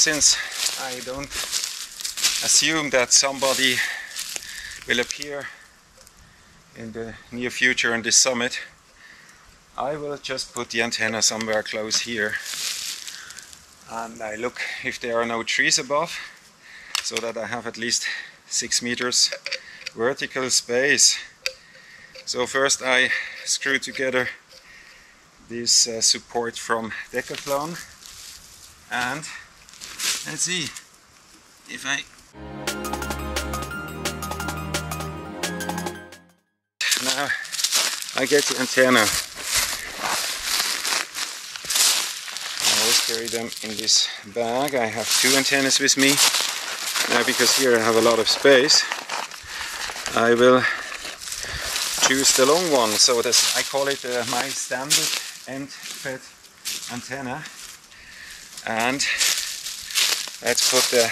since I don't assume that somebody will appear in the near future on this summit, I will just put the antenna somewhere close here, and I look if there are no trees above, so that I have at least 6 meters vertical space. So first I screw together this support from Decaflon, and let's see if I... Now I get the antenna. I always carry them in this bag. I have 2 antennas with me. Now, because here I have a lot of space, I will choose the long one. So this, I call it my standard end fed antenna. And let's put the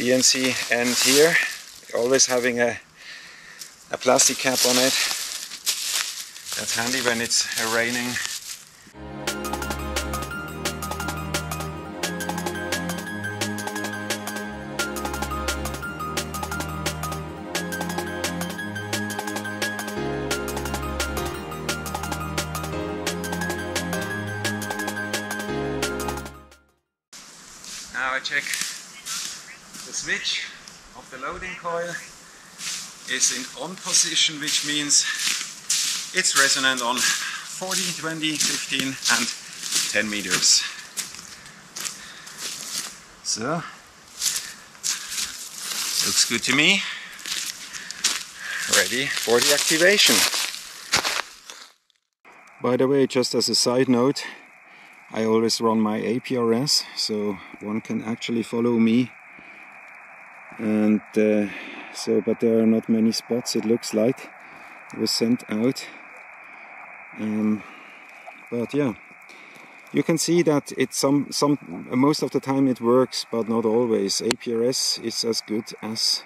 BNC end here, always having a plastic cap on it. That's handy when it's raining. Now I check the switch of the loading coil is in on position, which means it's resonant on 40, 20, 15 and 10 meters. So, looks good to me. Ready for the activation. By the way, just as a side note, I always run my APRS, so one can actually follow me. And but there are not many spots, it looks like. It was sent out. But yeah, you can see that it's most of the time it works, but not always. APRS is as good as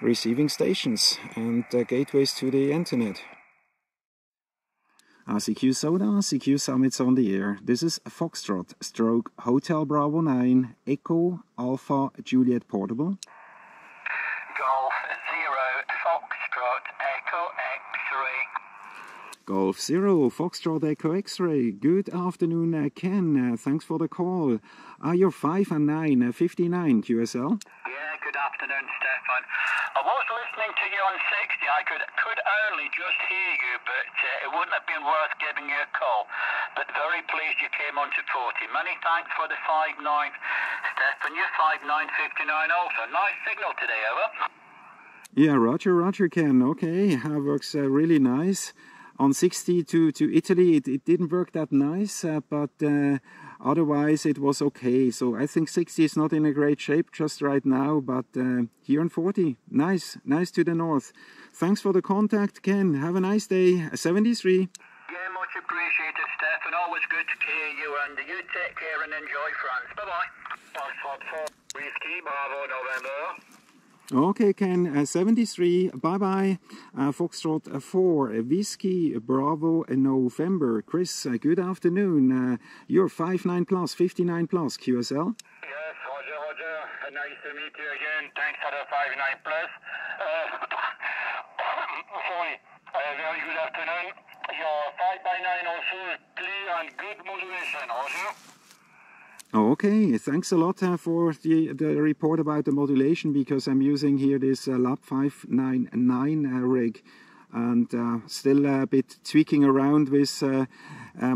receiving stations and gateways to the internet. CQ SOTA, CQ Summits on the air. This is Foxtrot, stroke Hotel Bravo 9, Echo Alpha Juliet Portable. Golf 0, Foxtrot, Echo X-ray. Golf 0, Foxtrot, Echo X-ray. Good afternoon, Ken. Thanks for the call. You're 5 and 9, 59 QSL. Yeah, good afternoon, Stefan. I was listening to you on 60. I could only just hear you, but it wouldn't have been worth giving you a call. But very pleased you came on to 40. Many thanks for the 5-9, Stefan. You're 5959 also. Nice signal today, over. Yeah, roger, roger, Ken. Okay, that works really nice. On 60 to Italy, it didn't work that nice, but otherwise it was okay. So I think 60 is not in a great shape just right now, but here on 40, nice, nice to the north. Thanks for the contact, Ken. Have a nice day. 73. Yeah, much appreciated, Stefan. Always good to hear you, and you take care and enjoy France. Bye-bye. Whiskey, Bravo, November. Okay, Ken, 73, bye-bye. Foxtrot 4, Whiskey, Bravo, November. Chris, good afternoon. You're 59 plus, 59 plus, QSL. Yes, roger, roger. Nice to meet you again. Thanks for the 59 plus. Sorry, very good afternoon. You're 5x9 also, clear and good modulation, roger. Okay, thanks a lot for the report about the modulation, because I'm using here this Lab 599 rig, and still a bit tweaking around with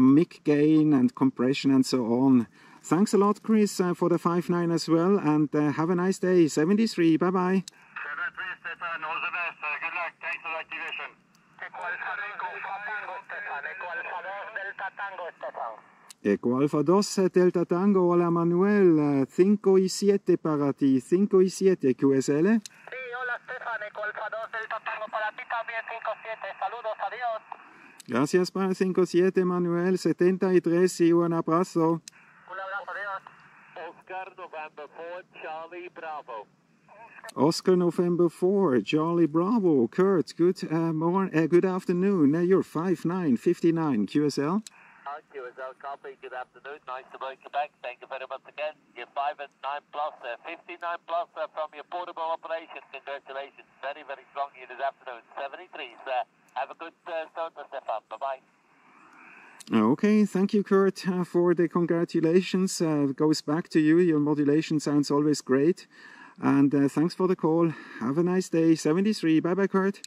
mic gain and compression and so on. Thanks a lot, Chris, for the 59 as well, and have a nice day. 73, bye bye. 73, Stefan, all the best. Good luck. Thanks for the activation. Eco Alfa 2, Delta Tango, hola Manuel, 5 y 7 para ti, 5 y 7, QSL. Sí, hola Stefan, Eco Alfa 2, Delta Tango para ti también, 5 y 7, saludos, adiós. Gracias para 5 y 7, Manuel, 73 y un abrazo. Un abrazo, adiós. Oscar November 4, Charlie Bravo. Oscar November 4, Charlie Bravo. Kurt, good afternoon, you're 59, 59, QSL. QSL copy, good afternoon, nice to welcome back, thank you very much again. You're 5 and 9 plus, 59 plus from your portable operation, congratulations, very, very strong here this afternoon, 73, sir. Have a good SOTA step up, bye-bye. Okay, thank you, Kurt, for the congratulations. It goes back to you. Your modulation sounds always great. And thanks for the call. Have a nice day. 73. Bye-bye, Kurt.